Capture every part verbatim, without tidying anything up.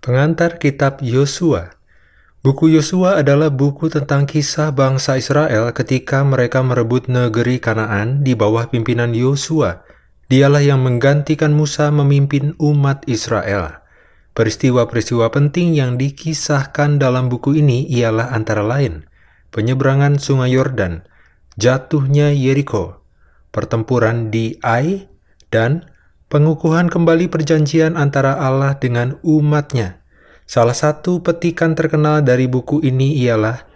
Pengantar Kitab Yosua. Buku Yosua adalah buku tentang kisah bangsa Israel ketika mereka merebut negeri Kanaan di bawah pimpinan Yosua. Dialah yang menggantikan Musa memimpin umat Israel. Peristiwa-peristiwa penting yang dikisahkan dalam buku ini ialah antara lain penyeberangan Sungai Yordan, jatuhnya Yeriko, pertempuran di Ai, dan pengukuhan kembali perjanjian antara Allah dengan umatnya. Salah satu petikan terkenal dari buku ini ialah,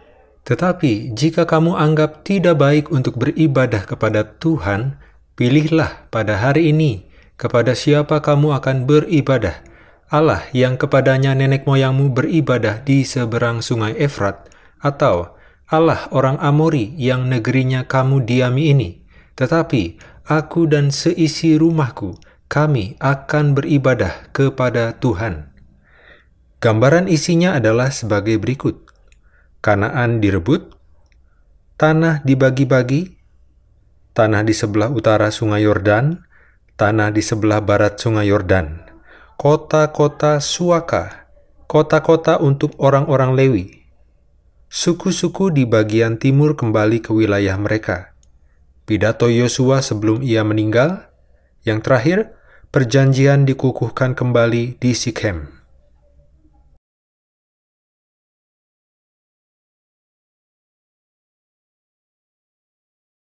"Tetapi jika kamu anggap tidak baik untuk beribadah kepada Tuhan, pilihlah pada hari ini kepada siapa kamu akan beribadah. Allah yang kepadanya nenek moyangmu beribadah di seberang sungai Efrat, atau Allah orang Amori yang negerinya kamu diami ini. Tetapi aku dan seisi rumahku, kami akan beribadah kepada Tuhan." Gambaran isinya adalah sebagai berikut. Kanaan direbut, tanah dibagi-bagi, tanah di sebelah utara Sungai Yordan, tanah di sebelah barat Sungai Yordan, kota-kota Suaka, kota-kota untuk orang-orang Lewi. Suku-suku di bagian timur kembali ke wilayah mereka. Pidato Yosua sebelum ia meninggal. Yang terakhir, perjanjian dikukuhkan kembali di Sikhem.